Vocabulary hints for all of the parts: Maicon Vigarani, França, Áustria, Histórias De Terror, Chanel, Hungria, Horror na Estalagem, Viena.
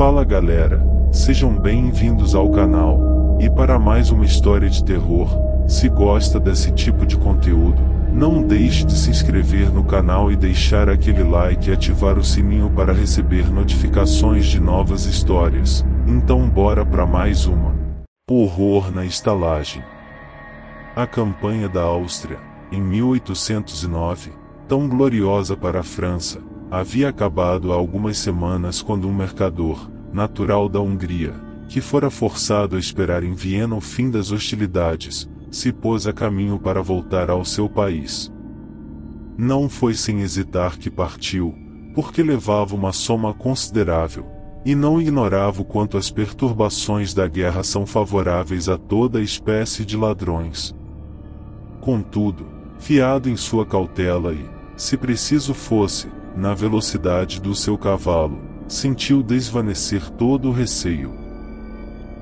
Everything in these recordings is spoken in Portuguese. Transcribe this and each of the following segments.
Fala galera, sejam bem-vindos ao canal, e para mais uma história de terror. Se gosta desse tipo de conteúdo, não deixe de se inscrever no canal e deixar aquele like e ativar o sininho para receber notificações de novas histórias. Então bora para mais uma. Horror na estalagem. A campanha da Áustria, em 1809, tão gloriosa para a França, havia acabado há algumas semanas quando um mercador, natural da Hungria, que fora forçado a esperar em Viena o fim das hostilidades, se pôs a caminho para voltar ao seu país. Não foi sem hesitar que partiu, porque levava uma soma considerável, e não ignorava o quanto as perturbações da guerra são favoráveis a toda espécie de ladrões. Contudo, fiado em sua cautela e, se preciso fosse, na velocidade do seu cavalo, sentiu desvanecer todo o receio.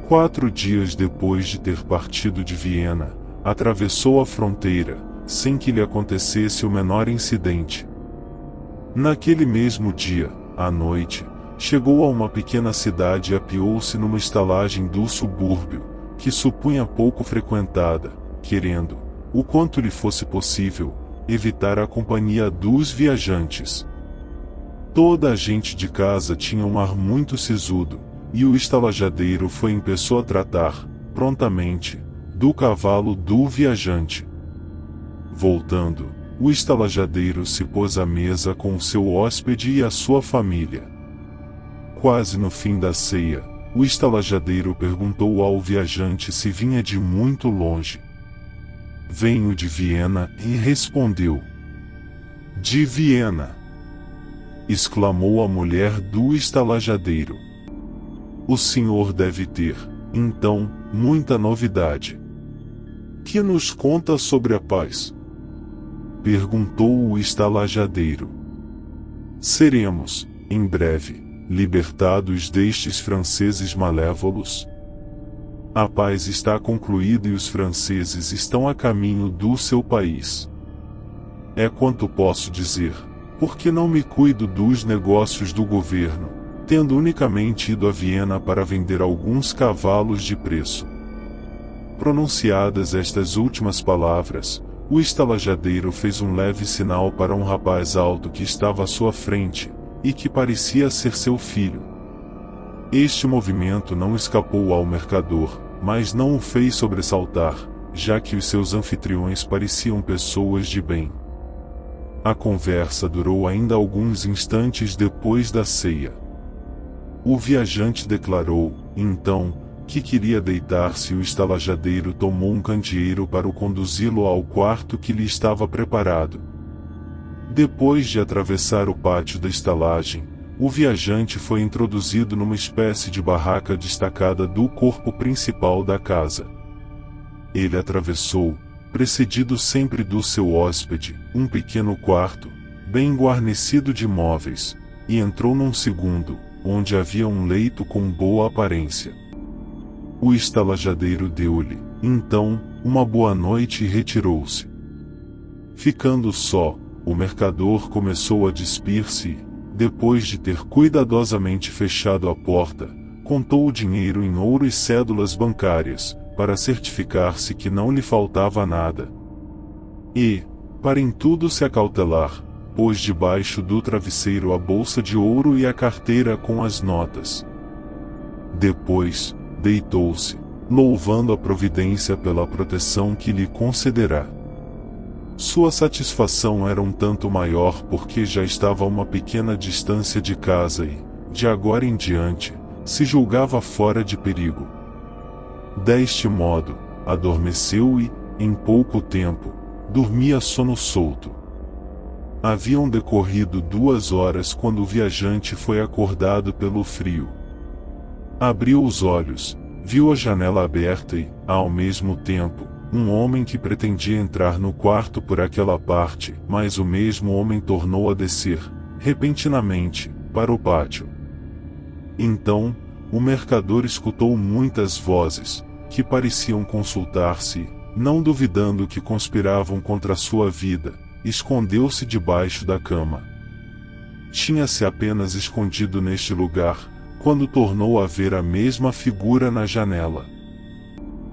4 dias depois de ter partido de Viena, atravessou a fronteira, sem que lhe acontecesse o menor incidente. Naquele mesmo dia, à noite, chegou a uma pequena cidade e apeou-se numa estalagem do subúrbio, que supunha pouco frequentada, querendo, o quanto lhe fosse possível, evitar a companhia dos viajantes. Toda a gente de casa tinha um ar muito sisudo, e o estalajadeiro foi em pessoa tratar, prontamente, do cavalo do viajante. Voltando, o estalajadeiro se pôs à mesa com o seu hóspede e a sua família. Quase no fim da ceia, o estalajadeiro perguntou ao viajante se vinha de muito longe. Venho de Viena, e respondeu. De Viena! Exclamou a mulher do estalajadeiro. O senhor deve ter, então, muita novidade. Que nos conta sobre a paz? Perguntou o estalajadeiro. Seremos, em breve, libertados destes franceses malévolos. A paz está concluída e os franceses estão a caminho do seu país. É quanto posso dizer, porque não me cuido dos negócios do governo, tendo unicamente ido a Viena para vender alguns cavalos de preço. Pronunciadas estas últimas palavras, o estalajadeiro fez um leve sinal para um rapaz alto que estava à sua frente, e que parecia ser seu filho. Este movimento não escapou ao mercador, mas não o fez sobressaltar, já que os seus anfitriões pareciam pessoas de bem. A conversa durou ainda alguns instantes depois da ceia. O viajante declarou, então, que queria deitar-se e o estalajadeiro tomou um candeeiro para o conduzi-lo ao quarto que lhe estava preparado. Depois de atravessar o pátio da estalagem, o viajante foi introduzido numa espécie de barraca destacada do corpo principal da casa. Ele atravessou, precedido sempre do seu hóspede, um pequeno quarto, bem guarnecido de móveis, e entrou num segundo, onde havia um leito com boa aparência. O estalajadeiro deu-lhe, então, uma boa noite e retirou-se. Ficando só, o mercador começou a despir-se e, depois de ter cuidadosamente fechado a porta, contou o dinheiro em ouro e cédulas bancárias, para certificar-se que não lhe faltava nada. E, para em tudo se acautelar, pôs debaixo do travesseiro a bolsa de ouro e a carteira com as notas. Depois, deitou-se, louvando a providência pela proteção que lhe concederá. Sua satisfação era um tanto maior porque já estava a uma pequena distância de casa e, de agora em diante, se julgava fora de perigo. Deste modo, adormeceu e, em pouco tempo, dormia sono solto. Haviam decorrido 2 horas quando o viajante foi acordado pelo frio. Abriu os olhos, viu a janela aberta e, ao mesmo tempo, um homem que pretendia entrar no quarto por aquela parte, mas o mesmo homem tornou a descer, repentinamente, para o pátio. Então, o mercador escutou muitas vozes, que pareciam consultar-se, não duvidando que conspiravam contra sua vida. Escondeu-se debaixo da cama. Tinha-se apenas escondido neste lugar, quando tornou a ver a mesma figura na janela.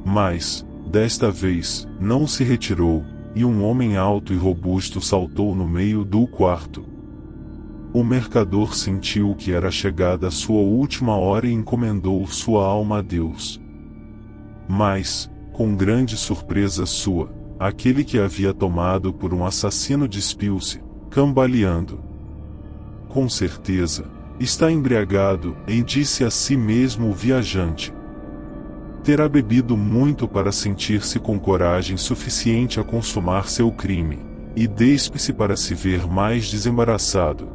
Mas, desta vez, não se retirou, e um homem alto e robusto saltou no meio do quarto. O mercador sentiu que era chegada a sua última hora e encomendou sua alma a Deus. Mas, com grande surpresa sua, aquele que havia tomado por um assassino despiu-se, cambaleando. Com certeza, está embriagado, e disse a si mesmo o viajante. Terá bebido muito para sentir-se com coragem suficiente a consumar seu crime, e despe-se para se ver mais desembaraçado.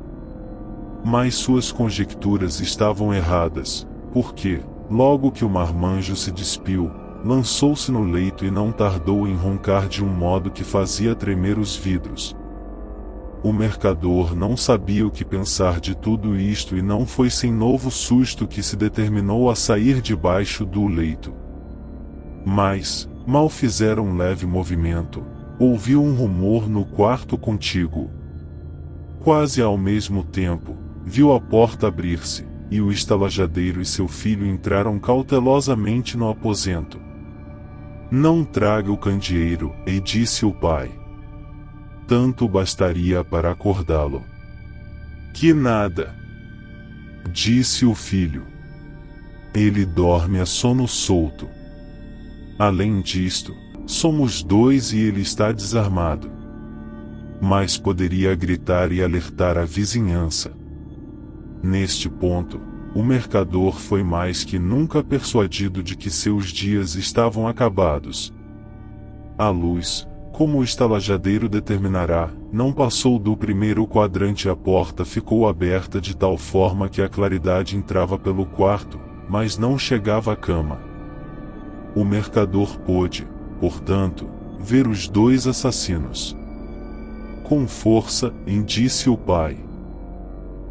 Mas suas conjecturas estavam erradas, porque, logo que o marmanjo se despiu, lançou-se no leito e não tardou em roncar de um modo que fazia tremer os vidros. O mercador não sabia o que pensar de tudo isto e não foi sem novo susto que se determinou a sair debaixo do leito. Mas, mal fizera um leve movimento, ouviu um rumor no quarto contíguo. Quase ao mesmo tempo, viu a porta abrir-se, e o estalajadeiro e seu filho entraram cautelosamente no aposento. Não traga o candeeiro, e disse o pai. Tanto bastaria para acordá-lo. Que nada! Disse o filho. Ele dorme a sono solto. Além disto, somos dois e ele está desarmado. Mas poderia gritar e alertar a vizinhança. Neste ponto, o mercador foi mais que nunca persuadido de que seus dias estavam acabados. A luz, como o estalajadeiro determinará, não passou do primeiro quadrante e a porta ficou aberta de tal forma que a claridade entrava pelo quarto, mas não chegava à cama. O mercador pôde, portanto, ver os dois assassinos. Com força, indisse o pai.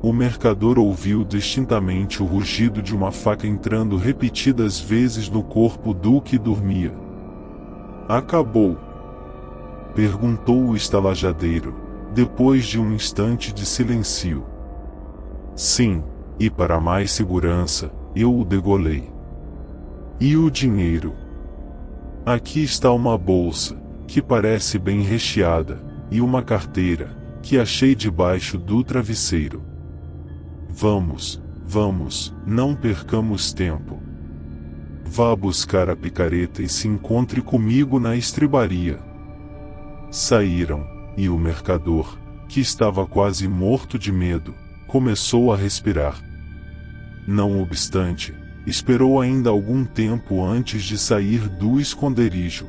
O mercador ouviu distintamente o rugido de uma faca entrando repetidas vezes no corpo do que dormia. Acabou? Perguntou o estalajadeiro, depois de um instante de silêncio. Sim, e para mais segurança, eu o degolei. E o dinheiro? Aqui está uma bolsa, que parece bem recheada, e uma carteira, que achei debaixo do travesseiro. Vamos, vamos, não percamos tempo. Vá buscar a picareta e se encontre comigo na estribaria. Saíram, e o mercador, que estava quase morto de medo, começou a respirar. Não obstante, esperou ainda algum tempo antes de sair do esconderijo.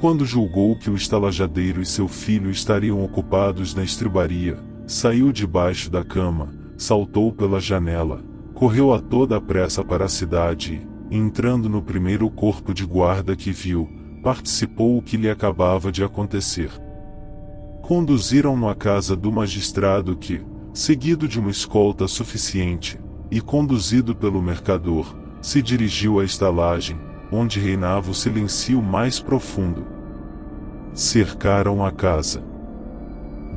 Quando julgou que o estalajadeiro e seu filho estariam ocupados na estribaria, saiu debaixo da cama, saltou pela janela, correu a toda a pressa para a cidade e, entrando no primeiro corpo de guarda que viu, participou o que lhe acabava de acontecer. Conduziram-no à casa do magistrado que, seguido de uma escolta suficiente, e conduzido pelo mercador, se dirigiu à estalagem, onde reinava o silêncio mais profundo. Cercaram a casa.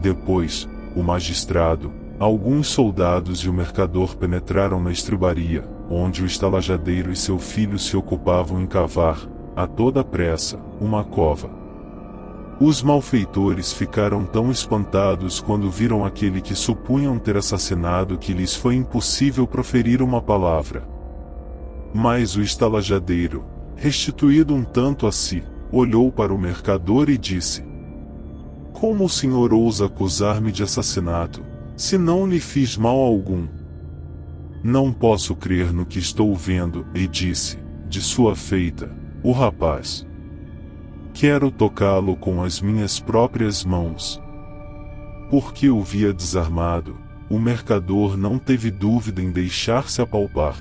Depois, o magistrado, alguns soldados e o mercador penetraram na estribaria, onde o estalajadeiro e seu filho se ocupavam em cavar, a toda pressa, uma cova. Os malfeitores ficaram tão espantados quando viram aquele que supunham ter assassinado que lhes foi impossível proferir uma palavra. Mas o estalajadeiro, restituído um tanto a si, olhou para o mercador e disse: Como o senhor ousa acusar-me de assassinato, se não lhe fiz mal algum? Não posso crer no que estou vendo, e disse, de sua feita, o rapaz. Quero tocá-lo com as minhas próprias mãos. Porque o via desarmado, o mercador não teve dúvida em deixar-se apalpar.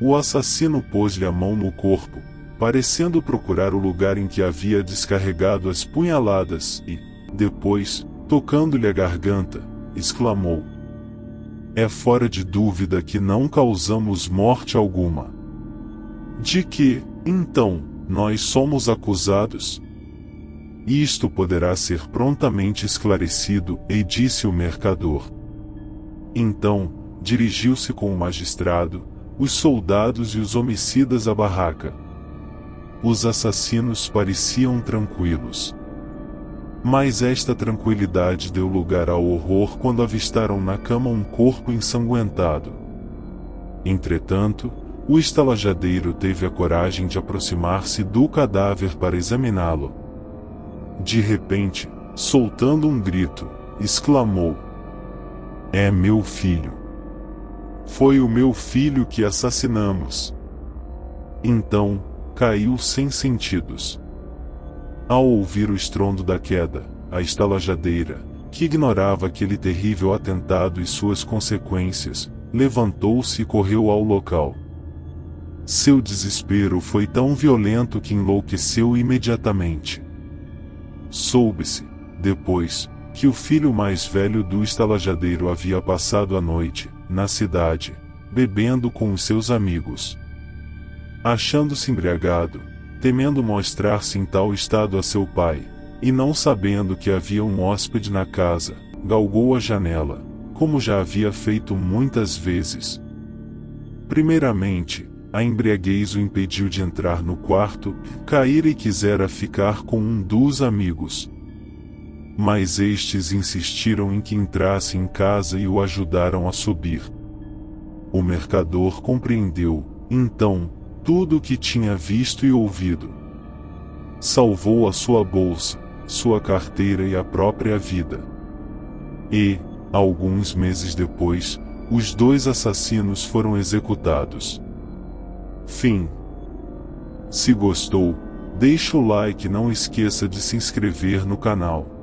O assassino pôs-lhe a mão no corpo, parecendo procurar o lugar em que havia descarregado as punhaladas e, depois, tocando-lhe a garganta, exclamou: É fora de dúvida que não causamos morte alguma. De que, então, nós somos acusados? Isto poderá ser prontamente esclarecido, e disse o mercador. Então, dirigiu-se com o magistrado, os soldados e os homicidas à barraca. Os assassinos pareciam tranquilos. Mas esta tranquilidade deu lugar ao horror quando avistaram na cama um corpo ensanguentado. Entretanto, o estalajadeiro teve a coragem de aproximar-se do cadáver para examiná-lo. De repente, soltando um grito, exclamou: "É meu filho! Foi o meu filho que assassinamos!" Então, caiu sem sentidos. Ao ouvir o estrondo da queda, a estalajadeira, que ignorava aquele terrível atentado e suas consequências, levantou-se e correu ao local. Seu desespero foi tão violento que enlouqueceu imediatamente. Soube-se, depois, que o filho mais velho do estalajadeiro havia passado a noite, na cidade, bebendo com os seus amigos. Achando-se embriagado, temendo mostrar-se em tal estado a seu pai, e não sabendo que havia um hóspede na casa, galgou a janela, como já havia feito muitas vezes. Primeiramente, a embriaguez o impediu de entrar no quarto, caíra e quisera ficar com um dos amigos. Mas estes insistiram em que entrasse em casa e o ajudaram a subir. O mercador compreendeu, então, tudo o que tinha visto e ouvido. Salvou a sua bolsa, sua carteira e a própria vida. E, alguns meses depois, os dois assassinos foram executados. Fim. Se gostou, deixa o like e não esqueça de se inscrever no canal.